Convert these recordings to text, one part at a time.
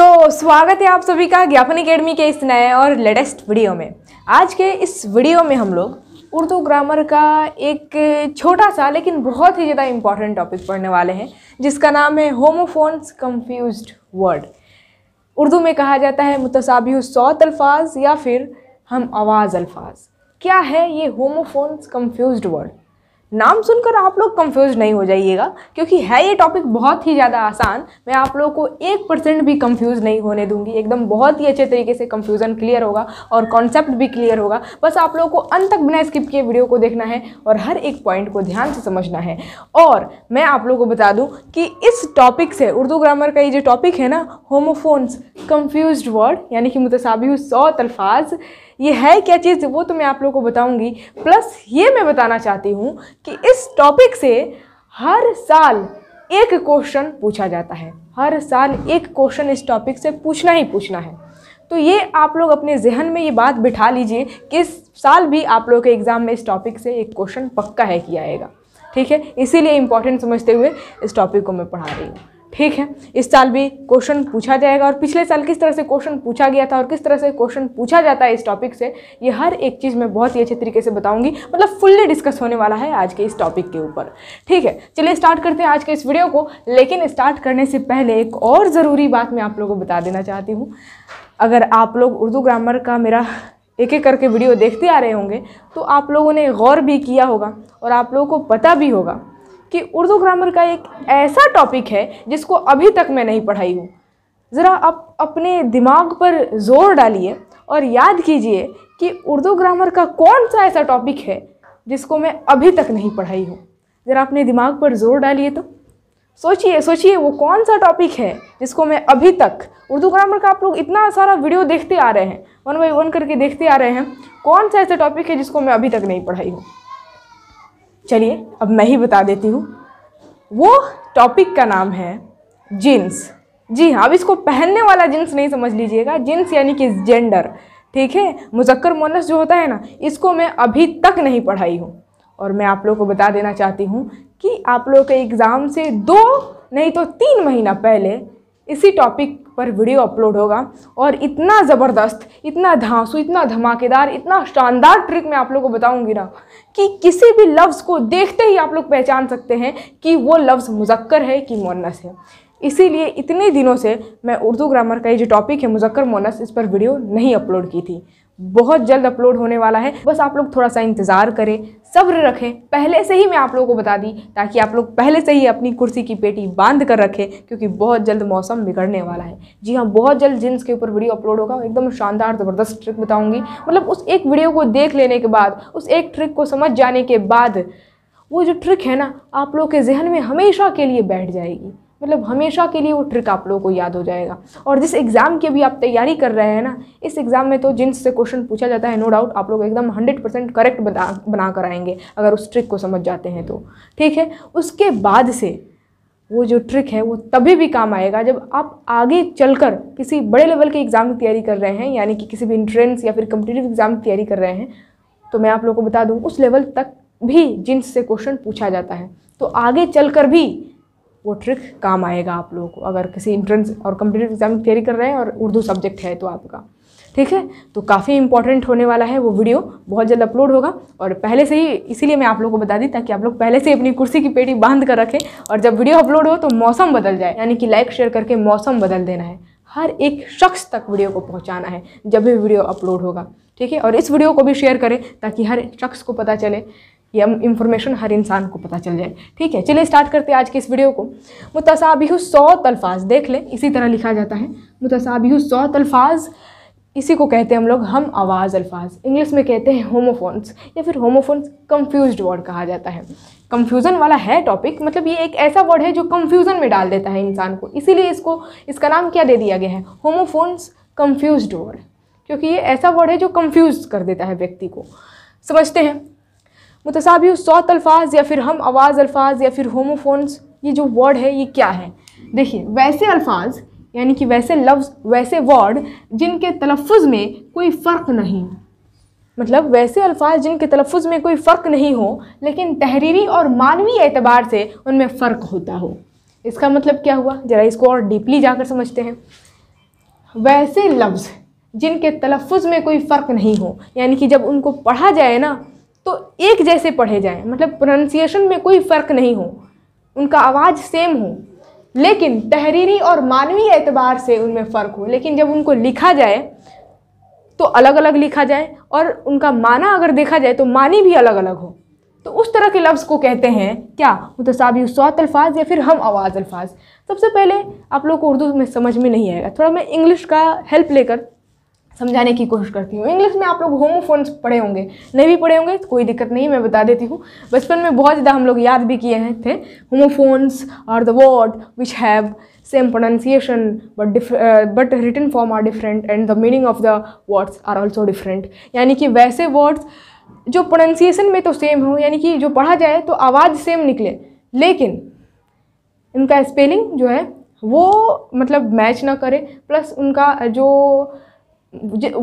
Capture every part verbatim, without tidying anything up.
तो स्वागत है आप सभी का ज्ञापन एकेडमी के इस नए और लेटेस्ट वीडियो में। आज के इस वीडियो में हम लोग उर्दू ग्रामर का एक छोटा सा लेकिन बहुत ही ज़्यादा इम्पॉर्टेंट टॉपिक पढ़ने वाले हैं, जिसका नाम है होमोफोन्स कंफ्यूज्ड वर्ड। उर्दू में कहा जाता है मुतसाबिहुस्सौत अल्फाज या फिर हम आवाज़ अल्फाज। क्या है ये होमोफोन्स कंफ्यूज्ड वर्ड? नाम सुनकर आप लोग कंफ्यूज नहीं हो जाइएगा, क्योंकि है ये टॉपिक बहुत ही ज़्यादा आसान। मैं आप लोगों को एक परसेंट भी कंफ्यूज नहीं होने दूंगी। एकदम बहुत ही अच्छे तरीके से कंफ्यूजन क्लियर होगा और कॉन्सेप्ट भी क्लियर होगा। बस आप लोगों को अंत तक बिना स्किप किए वीडियो को देखना है और हर एक पॉइंट को ध्यान से समझना है। और मैं आप लोगों को बता दूँ कि इस टॉपिक से, उर्दू ग्रामर का ये जो टॉपिक है ना, होमोफोन्स कंफ्यूज्ड वर्ड यानी कि मुतसाबिहुस्सौत अल्फाज, ये है क्या चीज़ वो तो मैं आप लोगों को बताऊंगी। प्लस ये मैं बताना चाहती हूँ कि इस टॉपिक से हर साल एक क्वेश्चन पूछा जाता है। हर साल एक क्वेश्चन इस टॉपिक से पूछना ही पूछना है। तो ये आप लोग अपने जहन में ये बात बिठा लीजिए कि इस साल भी आप लोगों के एग्ज़ाम में इस टॉपिक से एक क्वेश्चन पक्का है कि आएगा। ठीक है, इसीलिए इम्पॉर्टेंट समझते हुए इस टॉपिक को मैं पढ़ा रही हूँ। ठीक है, इस साल भी क्वेश्चन पूछा जाएगा, और पिछले साल किस तरह से क्वेश्चन पूछा गया था और किस तरह से क्वेश्चन पूछा जाता है इस टॉपिक से, ये हर एक चीज़ मैं बहुत ही अच्छे तरीके से बताऊंगी। मतलब फुल्ली डिस्कस होने वाला है आज के इस टॉपिक के ऊपर। ठीक है, चलिए स्टार्ट करते हैं आज के इस वीडियो को। लेकिन स्टार्ट करने से पहले एक और ज़रूरी बात मैं आप लोगों को बता देना चाहती हूँ। अगर आप लोग उर्दू ग्रामर का मेरा एक एक करके वीडियो देखते आ रहे होंगे तो आप लोगों ने गौर भी किया होगा और आप लोगों को पता भी होगा कि उर्दू ग्रामर का एक ऐसा टॉपिक है जिसको अभी तक मैं नहीं पढ़ाई हूँ। ज़रा आप अपने दिमाग पर जोर डालिए और याद कीजिए कि उर्दू ग्रामर का कौन सा ऐसा टॉपिक है जिसको मैं अभी तक नहीं पढ़ाई हूँ। ज़रा अपने दिमाग पर जोर डालिए, तो सोचिए सोचिए वो कौन सा टॉपिक है जिसको मैं अभी तक, उर्दू ग्रामर का आप लोग इतना सारा वीडियो देखते आ रहे हैं, वन बाई वन करके देखते आ रहे हैं, कौन सा ऐसा टॉपिक है जिसको मैं अभी तक नहीं पढ़ाई हूँ। चलिए अब मैं ही बता देती हूँ। वो टॉपिक का नाम है जीन्स। जी हाँ, अब इसको पहनने वाला जीन्स नहीं समझ लीजिएगा, जीन्स यानी कि जेंडर। ठीक है, मुज़क्कर मोनस जो होता है ना, इसको मैं अभी तक नहीं पढ़ाई हूँ। और मैं आप लोगों को बता देना चाहती हूँ कि आप लोगों के एग्ज़ाम से दो नहीं तो तीन महीना पहले इसी टॉपिक पर वीडियो अपलोड होगा, और इतना ज़बरदस्त, इतना धांसू, इतना धमाकेदार, इतना शानदार ट्रिक मैं आप लोगों को बताऊंगी ना कि किसी भी लफ्ज़ को देखते ही आप लोग पहचान सकते हैं कि वो लफ्ज़ मुज़क्कर है कि मोनस है। इसीलिए इतने दिनों से मैं उर्दू ग्रामर का ये जो टॉपिक है मुज़क्कर मोनस, इस पर वीडियो नहीं अपलोड की थी। बहुत जल्द अपलोड होने वाला है, बस आप लोग थोड़ा सा इंतज़ार करें, सब्र रखें। पहले से ही मैं आप लोगों को बता दी ताकि आप लोग पहले से ही अपनी कुर्सी की पेटी बांध कर रखें, क्योंकि बहुत जल्द मौसम बिगड़ने वाला है। जी हाँ, बहुत जल्द जीन्स के ऊपर वीडियो अपलोड होगा। एकदम शानदार ज़बरदस्त ट्रिक बताऊँगी। मतलब उस एक वीडियो को देख लेने के बाद, उस एक ट्रिक को समझ जाने के बाद, वो जो ट्रिक है ना आप लोग के जहन में हमेशा के लिए बैठ जाएगी। मतलब हमेशा के लिए वो ट्रिक आप लोगों को याद हो जाएगा। और जिस एग्ज़ाम की भी आप तैयारी कर रहे हैं ना, इस एग्ज़ाम में तो जीन्स से क्वेश्चन पूछा जाता है, नो डाउट आप लोग एकदम हंड्रेड परसेंट करेक्ट बना बना कर आएंगे अगर उस ट्रिक को समझ जाते हैं तो। ठीक है, उसके बाद से वो जो ट्रिक है वो तभी भी काम आएगा जब आप आगे चलकर किसी बड़े लेवल के एग्ज़ाम की तैयारी कर रहे हैं, यानी कि किसी भी इंट्रेंस या फिर कॉम्पिटिटिव एग्ज़ाम की तैयारी कर रहे हैं। तो मैं आप लोगों को बता दूँ, उस लेवल तक भी जीन्स से क्वेश्चन पूछा जाता है, तो आगे चलकर भी वो ट्रिक काम आएगा आप लोगों को, अगर किसी इंट्रेंस और कॉम्पिटिटिव एग्जाम की तैयारी कर रहे हैं और उर्दू सब्जेक्ट है तो आपका। ठीक है, तो काफ़ी इंपॉर्टेंट होने वाला है वो वीडियो, बहुत जल्द अपलोड होगा। और पहले से ही, इसीलिए मैं आप लोगों को बता दी ताकि आप लोग पहले से अपनी कुर्सी की पेटी बांध कर रखें, और जब वीडियो अपलोड हो तो मौसम बदल जाए, यानी कि लाइक शेयर करके मौसम बदल देना है। हर एक शख्स तक वीडियो को पहुंचाना है जब भी वीडियो अपलोड होगा। ठीक है, और इस वीडियो को भी शेयर करें ताकि हर शख्स को पता चले, यह इन्फॉर्मेशन हर इंसान को पता चल जाए। ठीक है, चलिए स्टार्ट करते हैं आज के इस वीडियो को। मुतसाबिहुस्सौत अल्फाज, देख लें इसी तरह लिखा जाता है मुतसाबिहुस्सौत अल्फाज। इसी को कहते हैं हम लोग हम आवाज़ अल्फाज। इंग्लिश में कहते हैं होमोफोन्स, या फिर होमोफोन्स कंफ्यूज्ड वर्ड कहा जाता है। कंफ्यूजन वाला है टॉपिक, मतलब ये एक ऐसा वर्ड है जो कंफ्यूजन में डाल देता है इंसान को, इसीलिए इसको, इसका नाम क्या दे दिया गया है, होमोफोन्स कंफ्यूज्ड वर्ड, क्योंकि ये ऐसा वर्ड है जो कंफ्यूज कर देता है व्यक्ति को। समझते हैं, मुतसाबिहुस्सौत अल्फाज या फिर हम आवाज़ अल्फाज या फिर होमोफोन्स, ये जो वर्ड है ये क्या है? देखिए, वैसे अल्फाज यानी कि वैसे लफ्ज़, वैसे वर्ड जिनके तलफ़्फ़ुज़ में कोई फ़र्क नहीं, मतलब वैसे अल्फाज जिनके तलफ़्फ़ुज़ में कोई फ़र्क नहीं हो लेकिन तहरीरी और मानवी एतबार से उनमें फ़र्क होता हो। इसका मतलब क्या हुआ, ज़रा इसको और डीपली जाकर समझते हैं। वैसे लफ्ज़ जिनके तलफ़ुज़ में कोई फ़र्क नहीं हो, यानी कि जब उनको पढ़ा जाए ना तो एक जैसे पढ़े जाएं, मतलब प्रोनंसिएशन में कोई फ़र्क नहीं हो, उनका आवाज़ सेम हो, लेकिन तहरीरी और मानवी एतबार से उनमें फ़र्क हो। लेकिन जब उनको लिखा जाए तो अलग अलग लिखा जाए और उनका माना अगर देखा जाए तो मानी भी अलग अलग हो, तो उस तरह के लफ्ज़ को कहते हैं क्या, मुतसाबिहुस्सौत अल्फाज या फिर हम आवाज़ अल्फाज। सबसे पहले आप लोग को उर्दू में समझ में नहीं आएगा, थोड़ा मैं इंग्लिश का हेल्प लेकर समझाने की कोशिश करती हूँ। इंग्लिश में आप लोग होमोफोन्स पढ़े होंगे, नहीं भी पढ़े होंगे तो कोई दिक्कत नहीं, मैं बता देती हूँ। बचपन में बहुत ज़्यादा हम लोग याद भी किए हैं थे homophones are the word which have same pronunciation but diff but written form are different and the meaning of the words are also different. यानी कि वैसे वर्ड्स जो प्रोनंसिएशन में तो सेम हो, यानी कि जो पढ़ा जाए तो आवाज़ सेम निकले, लेकिन उनका स्पेलिंग जो है वो मतलब मैच ना करे, प्लस उनका जो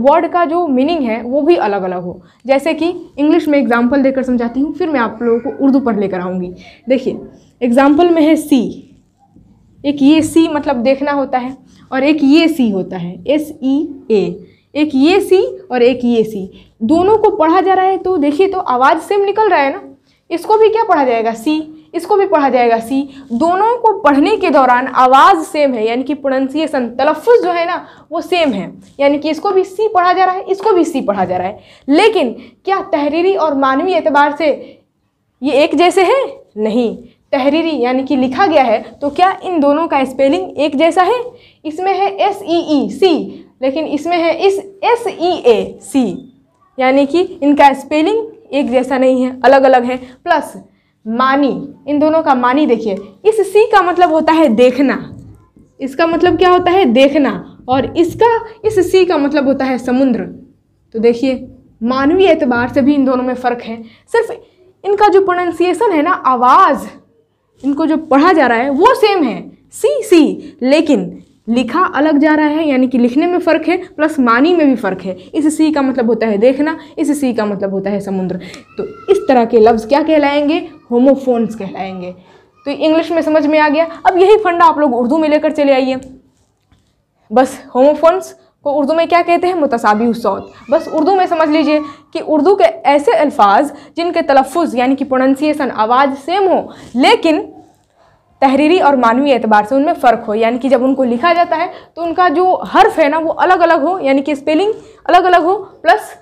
वर्ड का जो मीनिंग है वो भी अलग अलग हो। जैसे कि इंग्लिश में एग्जांपल देकर समझाती हूँ, फिर मैं आप लोगों को उर्दू पर लेकर आऊँगी। देखिए एग्जांपल में है सी, एक ये सी मतलब देखना होता है और एक ये सी होता है, एस ई ए, एक ये सी और एक ये सी। दोनों को पढ़ा जा रहा है तो देखिए तो आवाज़ सेम निकल रहा है ना, इसको भी क्या पढ़ा जाएगा सी, इसको भी पढ़ा जाएगा सी। दोनों को पढ़ने के दौरान आवाज़ सेम है, यानी कि प्रोनंसिएशन तलफ़ुज़ जो है ना वो सेम है, यानी कि इसको भी सी पढ़ा जा रहा है, इसको भी सी पढ़ा जा रहा है, लेकिन क्या तहरीरी और मानवी एतबार से ये एक जैसे हैं? नहीं। तहरीरी यानी कि लिखा गया है तो क्या इन दोनों का स्पेलिंग एक जैसा है? इसमें है एस ई ई सी, लेकिन इसमें है इस एस ई ए सी, यानी कि इनका स्पेलिंग एक जैसा नहीं है, अलग अलग है। प्लस मानी, इन दोनों का मानी देखिए, इस सी का मतलब होता है देखना, इसका मतलब क्या होता है देखना, और इसका इस सी का मतलब होता है समुद्र। तो देखिए मानवीय एतबार से भी इन दोनों में फ़र्क है, सिर्फ इनका जो प्रोनंसिएशन है ना, आवाज़ इनको जो पढ़ा जा रहा है वो सेम है सी सी, लेकिन लिखा अलग जा रहा है, यानी कि लिखने में फ़र्क है, प्लस मानी में भी फ़र्क है। इस सी का मतलब होता है देखना, इस सी का मतलब होता है समुद्र। तो इस तरह के लफ्ज़ क्या कहलाएंगे? होमोफोन्स कहलाएंगे। तो इंग्लिश में समझ में आ गया, अब यही फंडा आप लोग उर्दू में लेकर चले आइए। बस होमोफोन्स को उर्दू में क्या कहते हैं? मुतसाबिहुस्सौत। बस उर्दू में समझ लीजिए कि उर्दू के ऐसे अल्फाज जिनके तलफ़ुज़ यानी कि प्रोनंसिएशन आवाज़ सेम हो, लेकिन तहरीरी और मानवी एतबार से उनमें फ़र्क हो, यानी कि जब उनको लिखा जाता है तो उनका जो हर्फ है ना वो अलग अलग हो, यानी कि स्पेलिंग अलग अलग हो, प्लस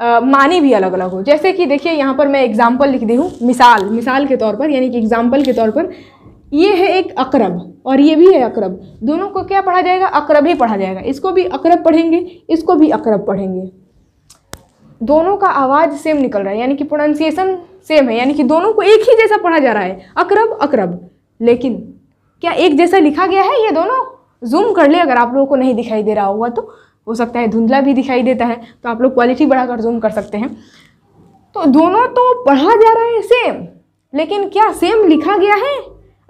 आ, मानी भी अलग अलग हो। जैसे कि देखिए यहाँ पर मैं एग्जाम्पल लिख दी हूँ, मिसाल मिसाल के तौर पर, यानी कि एग्जाम्पल के तौर पर, ये है एक अकरब और ये भी है अकरब, दोनों को क्या पढ़ा जाएगा? अकरब ही पढ़ा जाएगा, इसको भी अकरब पढ़ेंगे, इसको भी अकरब पढ़ेंगे। दोनों का आवाज़ सेम निकल रहा है, यानी कि प्रोनंसिएशन सेम है, यानी कि दोनों को एक ही जैसा पढ़ा जा रहा है, अकरब अकरब, लेकिन क्या एक जैसा लिखा गया है? ये दोनों जूम कर ले, अगर आप लोगों को नहीं दिखाई दे रहा होगा तो हो सकता है धुंधला भी दिखाई देता है, तो आप लोग क्वालिटी बढ़ाकर जूम कर सकते हैं। तो दोनों तो पढ़ा जा रहा है सेम, लेकिन क्या सेम लिखा गया है?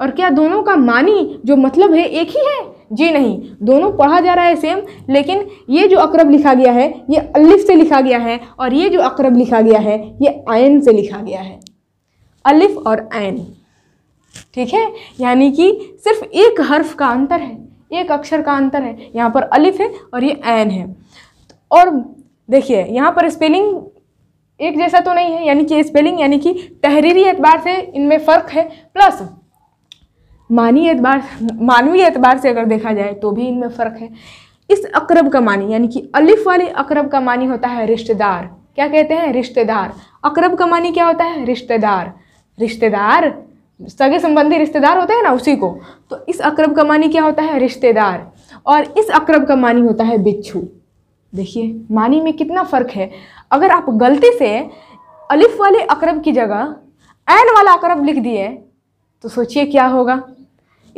और क्या दोनों का मानी जो मतलब है एक ही है? जी नहीं, दोनों पढ़ा जा रहा है सेम, लेकिन ये जो अकरब लिखा गया है ये अलिफ से लिखा गया है, और ये जो अकरब लिखा गया है ये आयन से लिखा गया है, अलिफ और आयन, ठीक है। यानी कि सिर्फ एक हर्फ का अंतर है, एक अक्षर का अंतर है, यहाँ पर अलिफ है और ये ऐन है। और देखिए यहाँ पर स्पेलिंग एक जैसा तो नहीं है, यानी कि स्पेलिंग यानी कि तहरीरी एतबार से इनमें फ़र्क है, प्लस मानी एतबार मानवी एतबार से अगर देखा जाए तो भी इनमें फ़र्क है। इस अकरब का मानी, यानी कि अलिफ वाले अकरब का मानी होता है रिश्तेदार, क्या कहते हैं? रिश्तेदार। अकरब का मानी क्या होता है? रिश्तेदार, रिश्तेदार सगे संबंधी रिश्तेदार होते हैं ना, उसी को। तो इस अकरब का मानी क्या होता है? रिश्तेदार। और इस अकरब का मानी होता है बिच्छू। देखिए मानी में कितना फ़र्क है। अगर आप गलती से अलिफ वाले अकरब की जगह ऐन वाला अकरब लिख दिए तो सोचिए क्या होगा।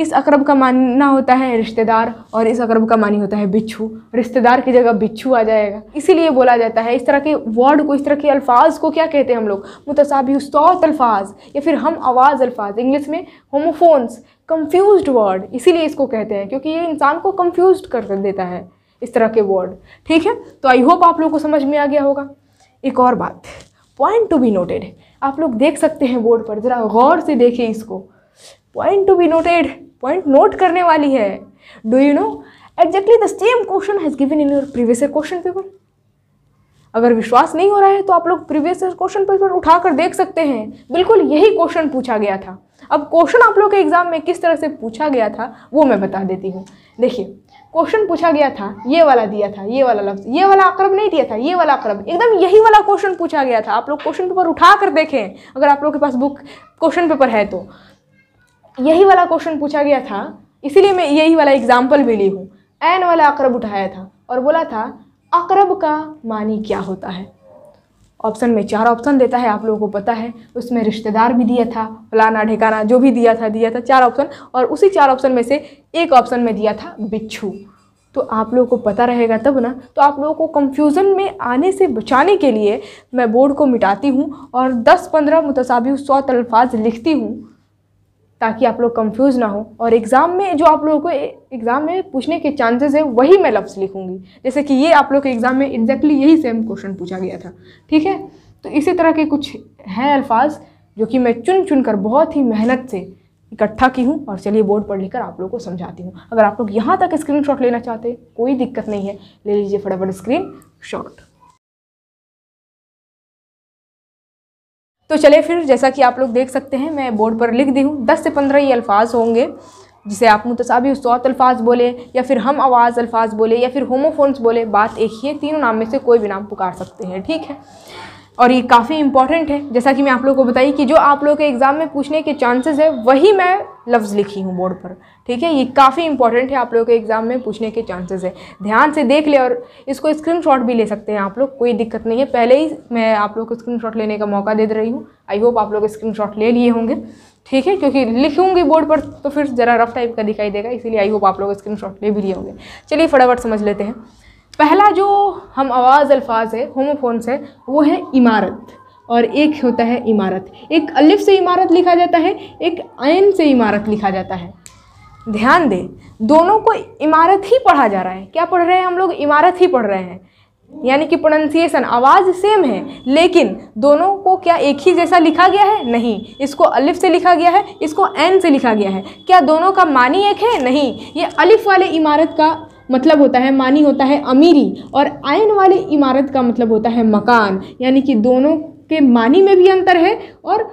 इस अकरब का मानना होता है रिश्तेदार और इस अकरब का मानी होता है बिच्छू, रिश्तेदार की जगह बिच्छू आ जाएगा। इसीलिए बोला जाता है इस तरह के वर्ड को, इस तरह के अल्फाज को क्या कहते हैं हम लोग? मुतसाबिहुस्सौत अल्फाज या फिर हम आवाज़ अल्फाज। इंग्लिश में होमोफोन्स, कंफ्यूज्ड वर्ड, इसीलिए इसको कहते हैं क्योंकि ये इंसान को कंफ्यूज कर देता है इस तरह के वर्ड, ठीक है। तो आई होप आप लोग को समझ में आ गया होगा। एक और बात, पॉइंट टू बी नोटेड, आप लोग देख सकते हैं बोर्ड पर, ज़रा गौर से देखें इसको। Point to be noted, point note करने वाली है। Do you know exactly the same question has given in your previous question paper। अगर विश्वास नहीं हो रहा है तो आप लोग प्रीवियस क्वेश्चन पेपर उठा कर देख सकते हैं, बिल्कुल यही क्वेश्चन पूछा गया था। अब क्वेश्चन आप लोग के एग्जाम में किस तरह से पूछा गया था वो मैं बता देती हूँ। देखिए क्वेश्चन पूछा गया था, ये वाला दिया था, ये वाला लफ्ज़, ये वाला अकरब नहीं दिया था, ये वाला अकरब, एकदम यही वाला क्वेश्चन पूछा गया था। आप लोग क्वेश्चन पेपर उठा कर देखें अगर आप लोग के पास बुक क्वेश्चन पेपर है तो। यही वाला क्वेश्चन पूछा गया था, इसीलिए मैं यही वाला एग्जाम्पल भी ली हूँ। एन वाला अकरब उठाया था और बोला था अकरब का मानी क्या होता है। ऑप्शन में चार ऑप्शन देता है, आप लोगों को पता है, उसमें रिश्तेदार भी दिया था, फलाना ढिकाना जो भी दिया था दिया था चार ऑप्शन, और उसी चार ऑप्शन में से एक ऑप्शन में दिया था बिच्छू। तो आप लोगों को पता रहेगा तब ना, तो आप लोगों को कंफ्यूजन में आने से बचाने के लिए मैं बोर्ड को मिटाती हूँ और दस पंद्रह मुतसाबिहुस्सौत अल्फाज लिखती हूँ ताकि आप लोग कंफ्यूज ना हो, और एग्ज़ाम में जो आप लोगों को एग्ज़ाम में पूछने के चांसेस है वही मैं लफ्ज़ लिखूंगी। जैसे कि ये आप लोग के एग्ज़ाम में एग्जैक्टली यही सेम क्वेश्चन पूछा गया था, ठीक है। तो इसी तरह के कुछ हैं अल्फाज जो कि मैं चुन चुन कर बहुत ही मेहनत से इकट्ठा की हूँ और चलिए बोर्ड पर लिखकर आप लोगों को समझाती हूँ। अगर आप लोग यहाँ तक स्क्रीनशॉट लेना चाहते हैं कोई दिक्कत नहीं है, ले लीजिए फटाफट स्क्रीनशॉट। तो चलिए फिर, जैसा कि आप लोग देख सकते हैं मैं बोर्ड पर लिख दी हूँ, दस से पंद्रह ये अल्फाज होंगे जिसे आप मुतसाबिहुस्सौत अल्फाज बोले या फिर हम आवाज़ अल्फाज बोले या फिर होमोफोन्स बोले, बात एक ही है, तीनों नाम में से कोई भी नाम पुकार सकते हैं, ठीक है। और ये काफ़ी इंपॉर्टेंट है, जैसा कि मैं आप लोगों को बताई कि जो आप लोगों के एग्ज़ाम में पूछने के चांसेस है वही मैं लफ्ज़ लिखी हूँ बोर्ड पर, ठीक है। ये काफ़ी इंपॉर्टेंट है, आप लोगों के एग्ज़ाम में पूछने के चांसेस है, ध्यान से देख ले और इसको स्क्रीनशॉट भी ले सकते हैं आप लोग, कोई दिक्कत नहीं है। पहले ही मैं आप लोगों को स्क्रीनशॉट लेने का मौका दे दे रही हूँ, आई होप आप लोग स्क्रीनशॉट ले लिए होंगे, ठीक है, क्योंकि लिखूँगी बोर्ड पर तो फिर ज़रा रफ टाइप का दिखाई देगा, इसीलिए आई होप आप लोग स्क्रीनशॉट ले भी लिए होंगे। चलिए फटाफट समझ लेते हैं। पहला जो हम आवाज़ अल्फाज है, होमोफोन्स है, वो है इमारत, और एक होता है इमारत। एक अलिफ से इमारत लिखा जाता है, एक आयन से इमारत लिखा जाता है। ध्यान दें, दोनों को इमारत ही पढ़ा जा रहा है। क्या पढ़ रहे हैं हम लोग? इमारत ही पढ़ रहे हैं, यानी कि प्रोनंसिएशन आवाज़ सेम है, लेकिन दोनों को क्या एक ही जैसा लिखा गया है? नहीं, इसको अलिफ से लिखा गया है, इसको आयन से लिखा गया है। क्या दोनों का मानी एक है? नहीं। ये अलिफ वाले इमारत का मतलब होता है, मानी होता है अमीरी, और आयन वाले इमारत का मतलब होता है मकान, यानी कि दोनों के मानी में भी अंतर है और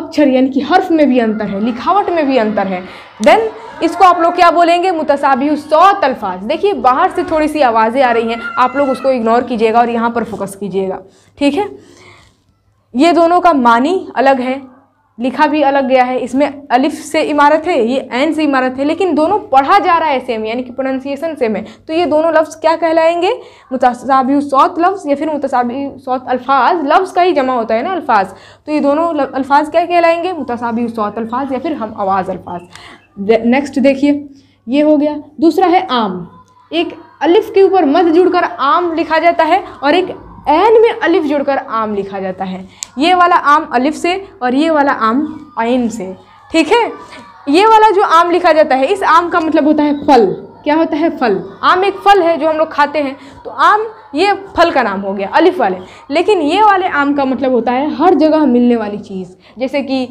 अक्षर यानी कि हर्फ में भी अंतर है, लिखावट में भी अंतर है। देन इसको आप लोग क्या बोलेंगे? मुतसाबिहुस्सौत अल्फाज। देखिए बाहर से थोड़ी सी आवाज़ें आ रही हैं, आप लोग उसको इग्नोर कीजिएगा और यहाँ पर फोकस कीजिएगा, ठीक है। ये दोनों का मानी अलग है, लिखा भी अलग गया है, इसमें अलिफ से इमारत है, ये ऐन से इमारत है, लेकिन दोनों पढ़ा जा रहा है सेम, यानी कि प्रोनंसिएशन सेम है। तो ये दोनों लफ्ज़ क्या कहलाएंगे? मुतसाबिहुस्सौत लफ्ज़ या फिर मुतसाबिहुस्सौत अल्फाज। लफ्ज़ का ही जमा होता है ना अल्फाज, तो ये दोनों अल्फाज क्या कहलाएंगे? मुतसाबिहुस्सौत अल्फाज या फिर हम आवाज़ अल्फाज। नेक्स्ट देखिए, ये हो गया। दूसरा है आम। एक अलिफ के ऊपर मद जुड़कर आम लिखा जाता है और एक ऐन में अलिफ जुड़कर आम लिखा जाता है। ये वाला आम अलिफ से और ये वाला आम आइन से, ठीक है। ये वाला जो आम लिखा जाता है, इस आम का मतलब होता है फल। क्या होता है? फल। आम एक फल है जो हम लोग खाते हैं, तो आम ये फल का नाम हो गया अलिफ वाले। लेकिन ये वाले आम का मतलब होता है हर जगह मिलने वाली चीज़, जैसे कि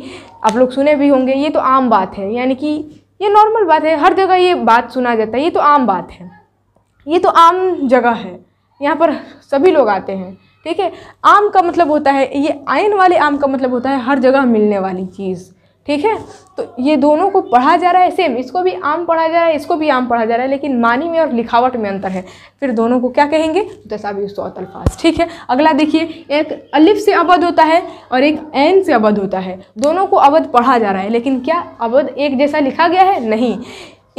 आप लोग सुने भी होंगे, ये तो आम बात है, यानी कि ये नॉर्मल बात है, हर जगह ये बात सुना जाता है, ये तो आम बात है, ये तो आम जगह है, यहाँ पर सभी लोग आते हैं, ठीक है। आम का मतलब होता है, ये आयन वाले आम का मतलब होता है हर जगह मिलने वाली चीज़, ठीक है। तो ये दोनों को पढ़ा जा रहा है सेम, इसको भी आम पढ़ा जा रहा है, इसको भी आम पढ़ा जा रहा है, लेकिन मानी में और लिखावट में अंतर है। फिर दोनों को क्या कहेंगे? मुतसाबिहुस्सौत अल्फाज, ठीक है। अगला देखिए, एक अलिफ से अवध होता है और एक ऐन से अवध होता है। दोनों को अवध पढ़ा जा रहा है, लेकिन क्या अवध एक जैसा लिखा गया है? नहीं,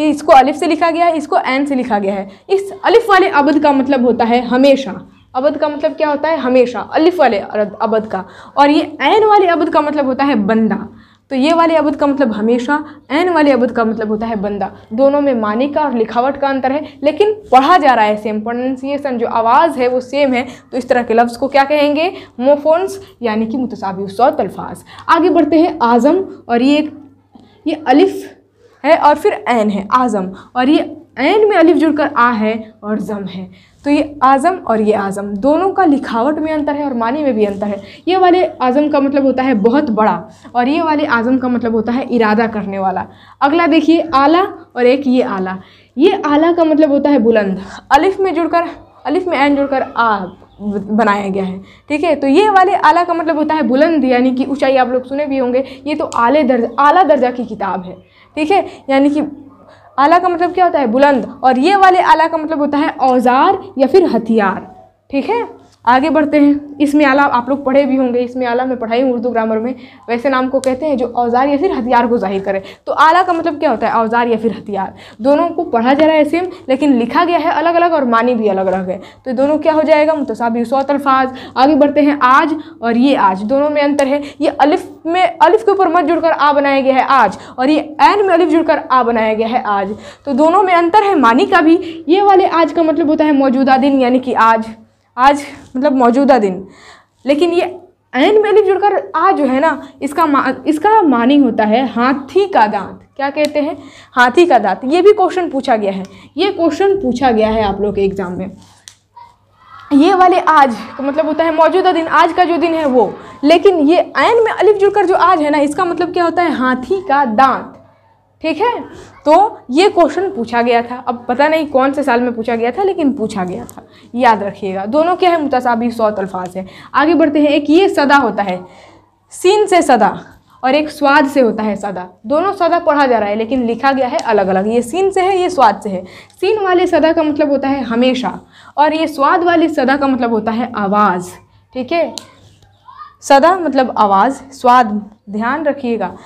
इसको अलिफ से लिखा गया है, इसको ऐन से लिखा गया है। इस अलिफ वाले अबद का मतलब होता है हमेशा। अबद का मतलब क्या होता है? हमेशा, अलिफ वाले अबद का। और ये ऐन वाले अबद का मतलब होता है बंदा। तो ये वाले अबद का मतलब हमेशा, ऐन वाले अबद का मतलब होता है बंदा। दोनों में मानी का और लिखावट का अंतर है, लेकिन पढ़ा जा रहा है सेम, प्रोनंसिएशन जो आवाज़ है वो सेम है। तो इस तरह के लफ्ज़ को क्या कहेंगे? मोफोन्स, यानी कि मुतसाबिहुस्सौत अल्फाज। आगे बढ़ते हैं, आज़म। और ये एक ये अलिफ है और फिर ऐन है, आज़म। और ये ऐन में अलिफ जुड़कर आ है और ज़म है। तो ये आज़म और ये आज़म, दोनों का लिखावट में अंतर है और मानी में भी अंतर है। ये वाले आज़म का मतलब होता है बहुत बड़ा, और ये वाले आज़म का मतलब होता है इरादा करने वाला। अगला देखिए, आला। और एक ये आला, ये आला का मतलब होता है बुलंद। अलिफ में जुड़कर अलिफ में एन जुड़कर आ बनाया गया है, ठीक है। तो ये वाले आला का मतलब होता है बुलंद, यानी कि ऊंचाई। आप लोग सुने भी होंगे, ये तो आले दर्जा आला दर्जा की किताब है, ठीक है। यानी कि आला का मतलब क्या होता है? बुलंद। और ये वाले आला का मतलब होता है औजार या फिर हथियार, ठीक है। आगे बढ़ते हैं। इसमें आला आप लोग पढ़े भी होंगे, इसमें आला मैं पढ़ाई हूँ उर्दू ग्रामर में। वैसे नाम को कहते हैं जो औजार या फिर हथियार को जाहिर करे। तो आला का मतलब क्या होता है? औजार या फिर हथियार। दोनों को पढ़ा जा रहा है सेम, लेकिन लिखा गया है अलग अलग और मानी भी अलग अलग है। तो दोनों क्या हो जाएगा? मुतसाबिहुस्सौत अल्फाज। आगे बढ़ते हैं। आज और ये आज, दोनों में अंतर है। ये अलिफ में अलिफ के ऊपर मत जुड़कर आ बनाया गया है आज, और ये ऐन में अलिफ जुड़कर आ बनाया गया है आज। तो दोनों में अंतर है मानी का भी। ये वाले आज का मतलब होता है मौजूदा दिन, यानी कि आज आज मतलब मौजूदा दिन। लेकिन ये ऐन में अलिफ जुड़कर आ जो है ना, इसका मा, इसका मानी होता है हाथी का दांत। क्या कहते हैं? हाथी का दांत। ये भी क्वेश्चन पूछा गया है, ये क्वेश्चन पूछा गया है आप लोग के एग्ज़ाम में। ये वाले आज का मतलब होता है मौजूदा दिन, आज का जो दिन है वो। लेकिन ये ऐन में अलिफ जुड़कर जो आज है ना, इसका मतलब क्या होता है? हाथी का दांत, ठीक है। तो ये क्वेश्चन पूछा गया था। अब पता नहीं कौन से साल में पूछा गया था, लेकिन पूछा गया था, याद रखिएगा। दोनों क्या है? मुतसाबिहुस्सौत अल्फाज है। आगे बढ़ते हैं। एक ये सदा होता है, सीन से सदा, और एक स्वाद से होता है सदा। दोनों सदा पढ़ा जा रहा है, लेकिन लिखा गया है अलग अलग। ये सीन से है, ये स्वाद से है। सीन वाले सदा का मतलब होता है हमेशा, और ये स्वाद वाले सदा का मतलब होता है आवाज़, ठीक है। सदा मतलब आवाज़, स्वाद, ध्यान रखिएगा।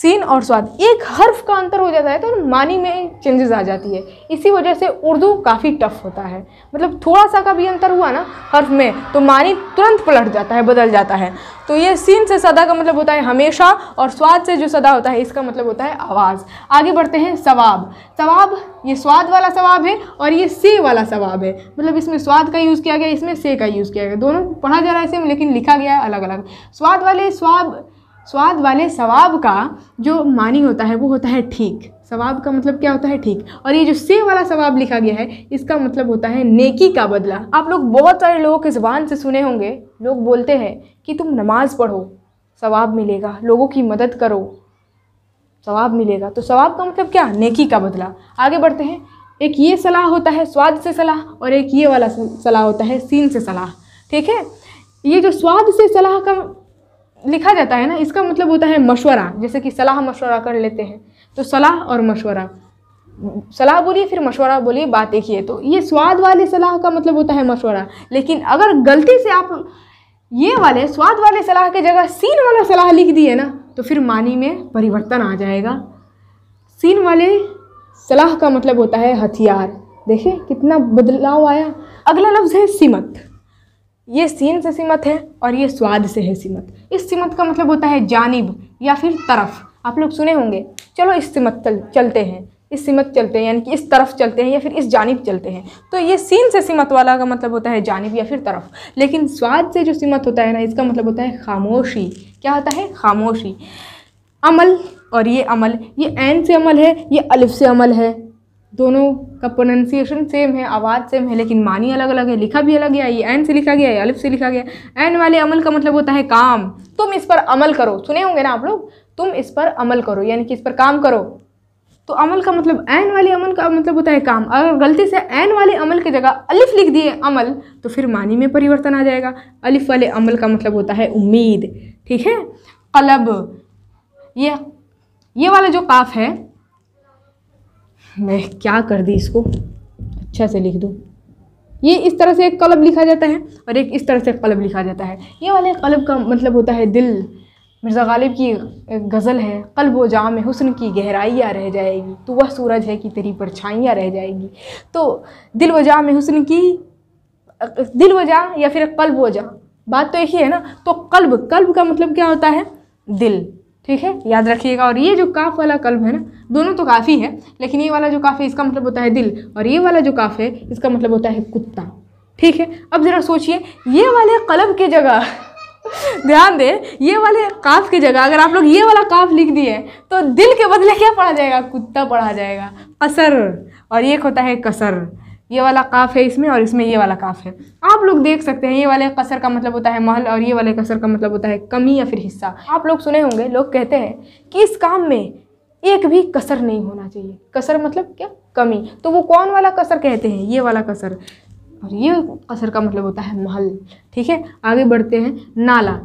सीन और स्वाद, एक हर्फ का अंतर हो जाता है तो मानी में चेंजेस आ जाती है। इसी वजह से उर्दू काफ़ी टफ होता है। मतलब थोड़ा सा का भी अंतर हुआ ना हर्फ में तो मानी तुरंत पलट जाता है, बदल जाता है। तो ये सीन से सदा का मतलब होता है हमेशा, और स्वाद से जो सदा होता है इसका मतलब होता है आवाज़। आगे बढ़ते हैं। सवाब। सवाब, ये स्वाद वाला सवाब है और ये से वाला सवाब है। मतलब इसमें स्वाद का यूज़ किया गया, इसमें से का यूज़ किया गया। दोनों पढ़ा जा रहा है सेम, लेकिन लिखा गया है अलग अलग। स्वाद वाले स्वाब स्वाद वाले सवाब का जो मानी होता है वो होता है ठीक। सवाब का मतलब क्या होता है? ठीक। और ये जो से वाला सवाब लिखा गया है, इसका मतलब होता है नेकी का बदला। आप लोग बहुत सारे लोगों की ज़ुबान से सुने होंगे, लोग बोलते हैं कि तुम नमाज़ पढ़ो सवाब मिलेगा, लोगों की मदद करो सवाब मिलेगा। तो सवाब का मतलब क्या? नेकी का बदला। आगे बढ़ते हैं। एक ये सलाह होता है, स्वाद से सलाह, और एक ये वाला सलाह होता है, सीन से सलाह, ठीक है। ये जो स्वाद से सलाह का लिखा जाता है ना, इसका मतलब होता है मशवरा। जैसे कि सलाह मशवरा कर लेते हैं, तो सलाह और मशवरा, सलाह बोलिए फिर मशवरा बोलिए, बात एक ही है। तो ये स्वाद वाले सलाह का मतलब होता है मशवरा। लेकिन अगर गलती से आप ये वाले स्वाद वाले सलाह की जगह सीन वाला सलाह लिख दिए ना, तो फिर मानी में परिवर्तन आ जाएगा। सीन वाले सलाह का मतलब होता है हथियार। देखिए कितना बदलाव आया। अगला लफ्ज़ है सीमत। ये सीन से सीमत है और ये स्वाद से है सीमत। इस सीमत का मतलब होता है जानिब या फिर तरफ। आप लोग सुने होंगे, चलो इस सीमत चलते हैं, इस सीमत चलते हैं, यानी कि इस तरफ चलते हैं या फिर इस जानिब चलते हैं। तो ये सीन से सीमत वाला का मतलब होता है जानिब या फिर तरफ। लेकिन स्वाद से जो सीमत होता है ना, इसका मतलब होता है खामोशी। क्या होता है? खामोशी। अमल और ये अमल, ये ऐन से अमल है, ये अलिफ से अमल है। दोनों का प्रोनंसिएशन सेम है, आवाज़ सेम है, लेकिन मानी अलग अलग है, लिखा भी अलग है। ये ऐन से लिखा गया है, अलिफ से लिखा गया है। ऐन वाले अमल का मतलब होता है काम। तुम इस पर अमल करो, सुने होंगे ना आप लोग, तुम इस पर अमल करो, यानी कि इस पर काम करो। तो अमल का मतलब, ऐन वाले अमल का मतलब होता है काम। अगर गलती से ऐन वाले अमल की जगह अलिफ लिख दिए अमल, तो फिर मानी में परिवर्तन आ जाएगा। अलिफ वाले अमल का मतलब होता है उम्मीद, ठीक है। कलब, ये ये वाला जो काफ है, मैं क्या कर दी इसको, अच्छा से लिख दूँ। ये इस तरह से एक कलब लिखा जाता है और एक इस तरह से कलब लिखा जाता है। ये वाले कलब का मतलब होता है दिल। मिर्ज़ा ग़ालिब की गज़ल है, क़ल्ब व जाम में हुस्न की गहराइयाँ रह जाएगी, तो वह सूरज है कि तेरी परछाइयाँ रह जाएगी। तो दिल व जाम में हुस्न की, दिल व जाम या फिर क़ल्ब व जाम, बात तो एक ही है ना। तो क़ल्ब, क़ल्ब का मतलब क्या होता है? दिल, ठीक है, याद रखिएगा। और ये जो काफ वाला कल्ब है ना, दोनों तो काफ़ी है, लेकिन ये वाला जो काफ है इसका मतलब होता है दिल, और ये वाला जो काफ है इसका मतलब होता है कुत्ता, ठीक है। अब ज़रा सोचिए, ये वाले कल्ब की जगह ध्यान दें, ये वाले काफ की जगह अगर आप लोग ये वाला काफ लिख दिए, तो दिल के बदले क्या पढ़ा जाएगा? कुत्ता पढ़ा जाएगा। कसर, और एक होता है कसर, ये वाला काफ है इसमें, और इसमें ये वाला काफ है। आप लोग देख सकते हैं, ये वाले कसर का मतलब होता है महल, और ये वाले कसर का मतलब होता है कमी या फिर हिस्सा। आप लोग सुने होंगे, लोग कहते हैं कि इस काम में एक भी कसर नहीं होना चाहिए। कसर मतलब क्या? कमी, तो वो कौन वाला कसर कहते हैं, ये वाला कसर, और ये कसर का मतलब होता है महल। ठीक है, आगे बढ़ते हैं। नाला,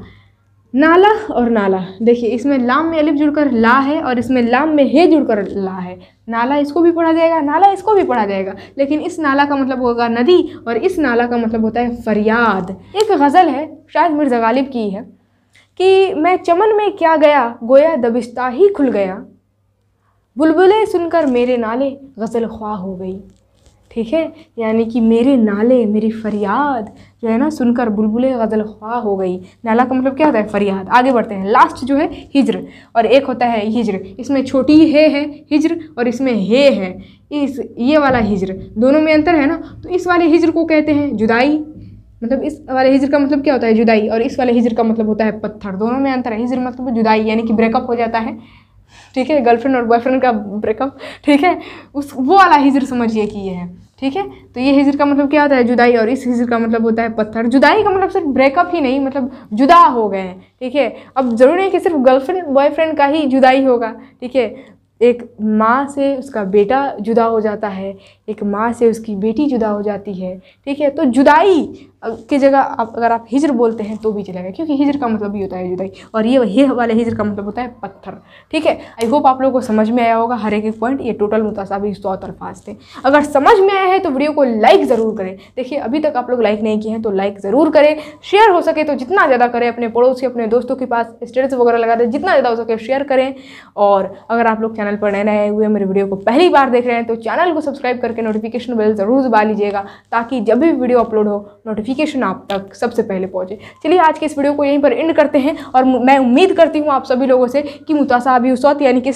नाला और नाला, देखिए इसमें लाम में अलिफ जुड़कर ला है और इसमें लाम में हे जुड़कर ला है। नाला इसको भी पढ़ा जाएगा, नाला इसको भी पढ़ा जाएगा, लेकिन इस नाला का मतलब होगा नदी और इस नाला का मतलब होता है फरियाद। एक गज़ल है, शायद मिर्ज़ा ग़ालिब की है, कि मैं चमन में क्या गया गोया दबिस्ता ही खुल गया, बुलबुलें सुनकर मेरे नाले गज़ल ख्वाह हो गई। ठीक है, यानी कि मेरे नाले, मेरी फरियाद जो है ना, सुनकर बुलबुले गज़ल ख्वाह हो गई। नाला का मतलब क्या होता है, फरियाद। आगे बढ़ते हैं। लास्ट जो है हिज्र, और एक होता है हिज्र, इसमें छोटी हे है हिज्र और इसमें हे है, इस ये वाला हिज्र, दोनों में अंतर है ना। तो इस वाले हिज्र को कहते हैं जुदाई, मतलब इस वाले हिज्र का मतलब क्या होता है, जुदाई, और इस वाले हिज्र का मतलब होता है पत्थर। दोनों में अंतर है। हिज्र मतलब जुदाई, यानी कि ब्रेकअप हो जाता है। ठीक है, गर्लफ्रेंड और बॉयफ्रेंड का ब्रेकअप। ठीक है, उस वो वाला हिज्र समझिए कि ये है। ठीक है, तो ये हिज्र का मतलब क्या होता है, जुदाई, और इस हिज्र का मतलब होता है पत्थर। जुदाई का मतलब सिर्फ ब्रेकअप ही नहीं, मतलब जुदा हो गए हैं। ठीक है, अब ज़रूरी है कि सिर्फ गर्लफ्रेंड बॉयफ्रेंड का ही जुदाई होगा। ठीक है, एक माँ से उसका बेटा जुदा हो जाता है, एक माँ से उसकी बेटी जुदा हो जाती है। ठीक है, तो जुदाई की जगह आप अगर आप हिज्र बोलते हैं तो भी चलेगा, क्योंकि हिज्र का मतलब ये होता है जुदाई, और ये ये वाले हिज्र का मतलब होता है पत्थर। ठीक है, आई होप आप लोगों को समझ में आया होगा हर एक एक पॉइंट। ये टोटल मुतासाबिहुस्सौत अल्फाज थे। अगर समझ में आया है तो वीडियो को लाइक ज़रूर करें। देखिए अभी तक आप लोग लाइक नहीं किए हैं तो लाइक ज़रूर करें। शेयर हो सके तो जितना ज़्यादा करें, अपने पड़ोसी अपने दोस्तों के पास स्टेटस वगैरह लगा दें, जितना ज़्यादा हो सके शेयर करें। और अगर आप लोग चैनल पर नए नए हुए, मेरे वीडियो को पहली बार देख रहे हैं, तो चैनल को सब्सक्राइब करके नोटिफिकेशन बेल ज़रूर दबा लीजिएगा, ताकि जब भी वीडियो अपलोड हो नोटिफिकेशन आप तक सबसे पहले पहुँचे। चलिए आज के इस वीडियो को यहीं पर एंड करते हैं, और मैं उम्मीद करती हूँ आप सभी लोगों से कि मुतासाबिहुस्सौत यानी कि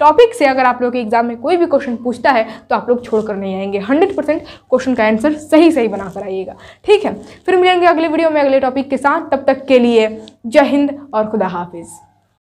टॉपिक से अगर आप लोग के एग्जाम में कोई भी क्वेश्चन पूछता है तो आप लोग छोड़कर नहीं आएंगे, हंड्रेड परसेंट क्वेश्चन का आंसर सही सही बनाकर आइएगा। ठीक है, फिर मिलेंगे अगले वीडियो में अगले टॉपिक के साथ। तब तक के लिए जय हिंद और खुदा हाफिज़।